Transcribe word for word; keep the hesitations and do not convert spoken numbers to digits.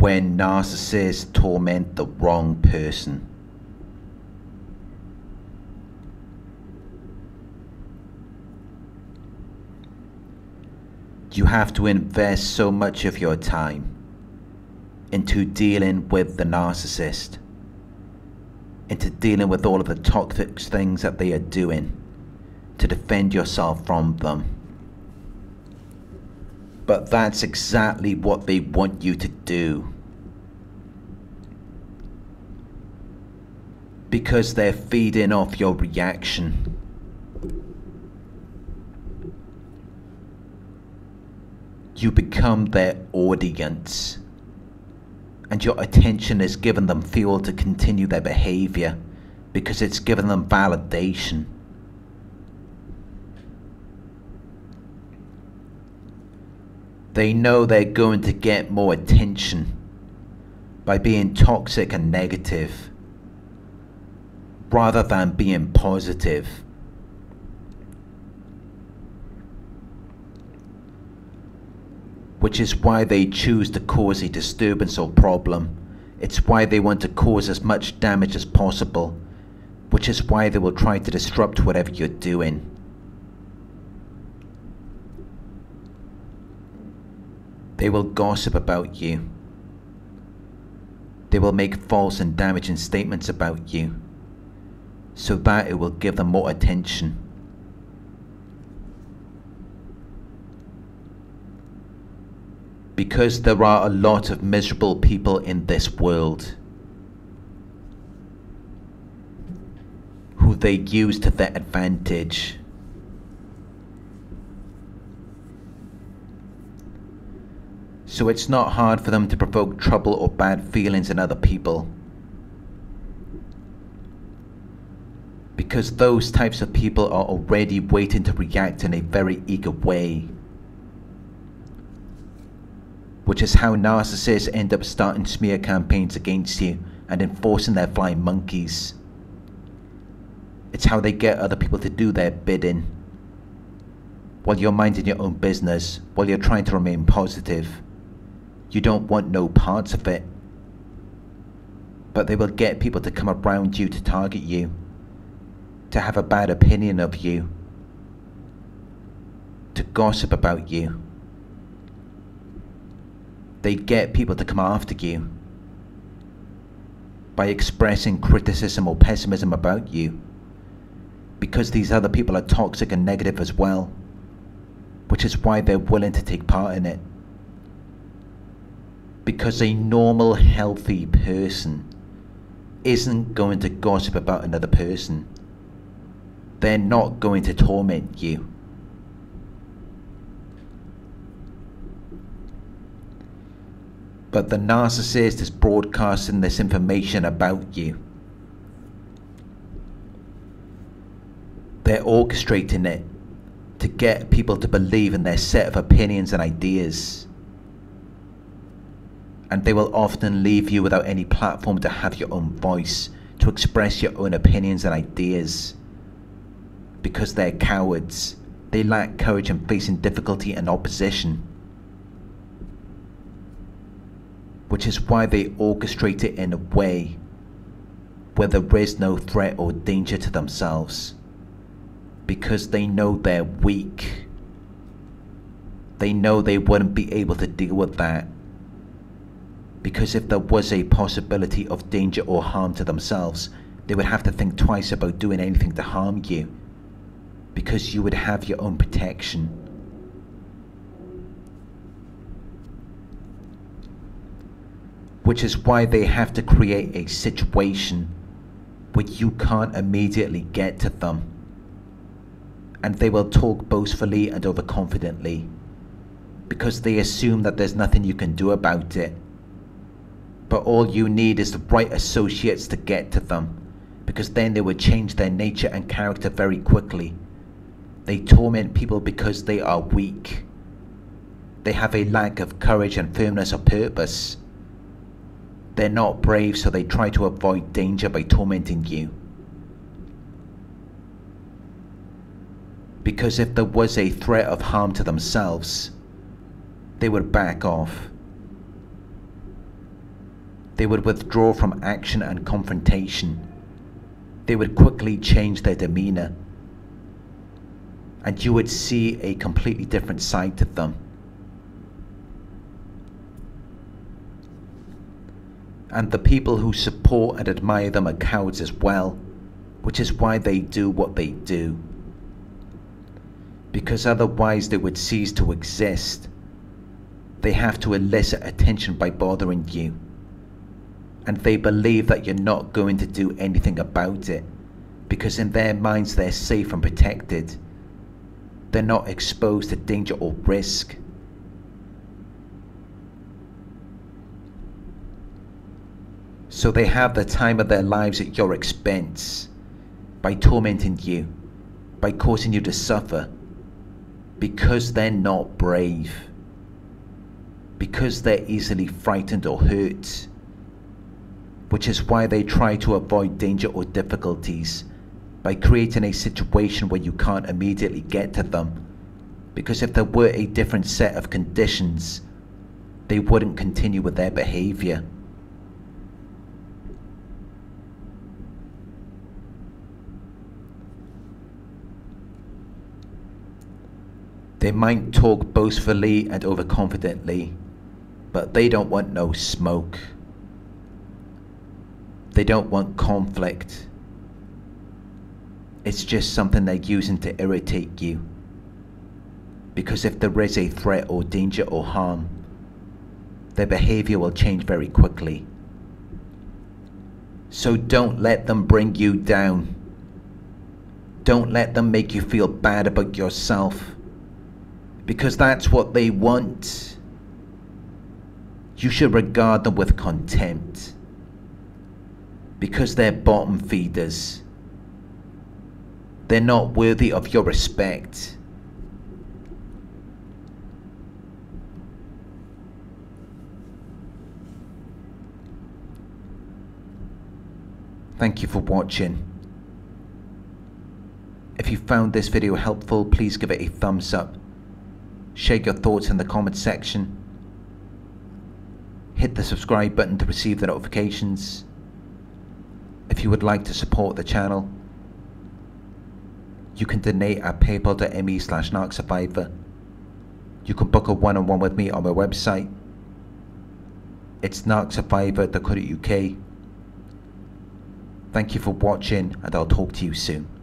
when narcissists torment the wrong person. You have to invest so much of your time into dealing with the narcissist, into dealing with all of the toxic things that they are doing to defend yourself from them. But that's exactly what they want you to do, because they're feeding off your reaction. You become their audience, and your attention is giving them fuel to continue their behavior because it's giving them validation. They know they're going to get more attention by being toxic and negative rather than being positive. Which is why they choose to cause a disturbance or problem. It's why they want to cause as much damage as possible, which is why they will try to disrupt whatever you're doing. They will gossip about you. They will make false and damaging statements about you, so that it will give them more attention. Because there are a lot of miserable people in this world who they use to their advantage. So it's not hard for them to provoke trouble or bad feelings in other people, because those types of people are already waiting to react in a very eager way. Which is how narcissists end up starting smear campaigns against you and enforcing their flying monkeys. It's how they get other people to do their bidding, while you're minding your own business, while you're trying to remain positive. You don't want no parts of it. But they will get people to come around you to target you, to have a bad opinion of you, to gossip about you. They get people to come after you by expressing criticism or pessimism about you, because these other people are toxic and negative as well, which is why they're willing to take part in it. Because a normal, healthy person isn't going to gossip about another person. They're not going to torment you. But the narcissist is broadcasting this information about you. They're orchestrating it to get people to believe in their set of opinions and ideas. And they will often leave you without any platform to have your own voice, to express your own opinions and ideas. Because they're cowards. They lack courage in facing difficulty and opposition. Which is why they orchestrate it in a way where there is no threat or danger to themselves, because they know they're weak. They know they wouldn't be able to deal with that, because if there was a possibility of danger or harm to themselves, they would have to think twice about doing anything to harm you, because you would have your own protection. Which is why they have to create a situation where you can't immediately get to them. And they will talk boastfully and overconfidently, because they assume that there's nothing you can do about it. But all you need is the right associates to get to them, because then they would change their nature and character very quickly. They torment people because they are weak. They have a lack of courage and firmness of purpose. They're not brave, so they try to avoid danger by tormenting you. Because if there was a threat of harm to themselves, they would back off. They would withdraw from action and confrontation. They would quickly change their demeanor, and you would see a completely different side to them. And the people who support and admire them are cowards as well, which is why they do what they do, because otherwise they would cease to exist. They have to elicit attention by bothering you, and they believe that you're not going to do anything about it, because in their minds they're safe and protected. They're not exposed to danger or risk. So they have the time of their lives at your expense, by tormenting you, by causing you to suffer, because they're not brave, because they're easily frightened or hurt, which is why they try to avoid danger or difficulties by creating a situation where you can't immediately get to them, because if there were a different set of conditions, they wouldn't continue with their behavior. They might talk boastfully and overconfidently, but they don't want no smoke. They don't want conflict. It's just something they're using to irritate you, because if there is a threat or danger or harm, their behavior will change very quickly. So don't let them bring you down. Don't let them make you feel bad about yourself, because that's what they want. You should regard them with contempt, because they're bottom feeders. They're not worthy of your respect. Thank you for watching. If you found this video helpful, please give it a thumbs up. Share your thoughts in the comment section. Hit the subscribe button to receive the notifications. If you would like to support the channel, you can donate at paypal.me slash narcsurvivor. You can book a one-on-one with me on my website. It's narc survivor dot co dot U K. Thank you for watching, and I'll talk to you soon.